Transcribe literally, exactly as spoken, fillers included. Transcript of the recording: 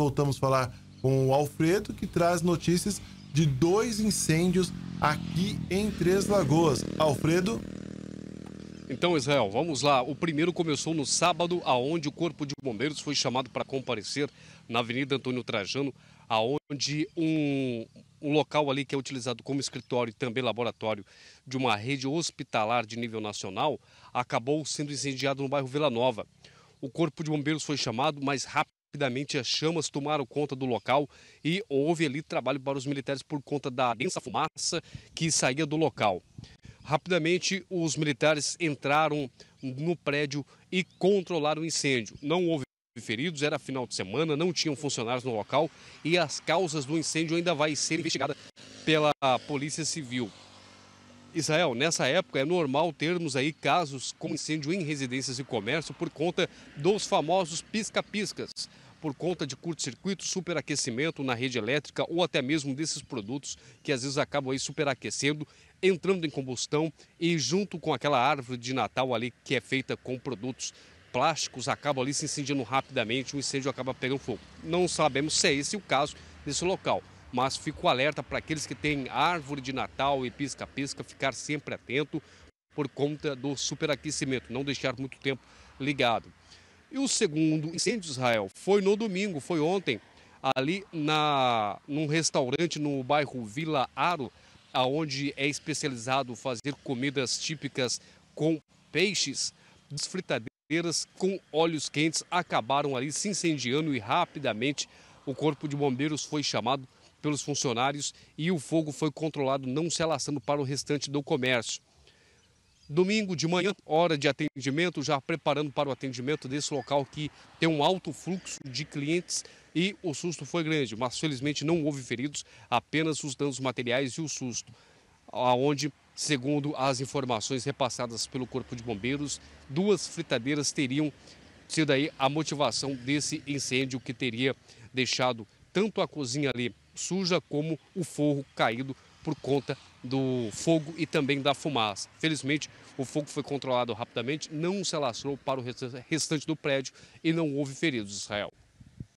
voltamos a falar com o Alfredo, que traz notícias de dois incêndios aqui em Três Lagoas. Alfredo? Então, Israel, vamos lá. O primeiro começou no sábado, aonde o Corpo de Bombeiros foi chamado para comparecer na Avenida Antônio Trajano, aonde um, um local ali que é utilizado como escritório e também laboratório de uma rede hospitalar de nível nacional, acabou sendo incendiado no bairro Vila Nova. O Corpo de Bombeiros foi chamado, mas rapidamente as chamas tomaram conta do local e houve ali trabalho para os militares por conta da densa fumaça que saía do local. Rapidamente, os militares entraram no prédio e controlaram o incêndio. Não houve feridos, era final de semana, não tinham funcionários no local e as causas do incêndio ainda vai ser investigada pela Polícia Civil. Israel, nessa época é normal termos aí casos com incêndio em residências e comércio por conta dos famosos pisca-piscas, por conta de curto-circuito, superaquecimento na rede elétrica ou até mesmo desses produtos que às vezes acabam aí superaquecendo, entrando em combustão e junto com aquela árvore de Natal ali que é feita com produtos plásticos, acaba ali se incendiando rapidamente, o incêndio acaba pegando fogo. Não sabemos se é esse o caso desse local, mas fico alerta para aqueles que têm árvore de Natal e pisca-pisca, ficar sempre atento por conta do superaquecimento, não deixar muito tempo ligado. E o segundo incêndio, Israel, foi no domingo, foi ontem, ali na, num restaurante no bairro Vila Aro, onde é especializado fazer comidas típicas com peixes. Desfritadeiras com óleos quentes acabaram ali se incendiando e rapidamente o Corpo de Bombeiros foi chamado pelos funcionários e o fogo foi controlado, não se alastrando para o restante do comércio. Domingo de manhã, hora de atendimento, já preparando para o atendimento desse local que tem um alto fluxo de clientes e o susto foi grande, mas felizmente não houve feridos, apenas os danos materiais e o susto, aonde, segundo as informações repassadas pelo Corpo de Bombeiros, duas fritadeiras teriam sido aí a motivação desse incêndio que teria deixado tanto a cozinha ali suja como o forro caído por conta do fogo e também da fumaça. Felizmente, o fogo foi controlado rapidamente, não se alastrou para o restante do prédio e não houve feridos, Israel.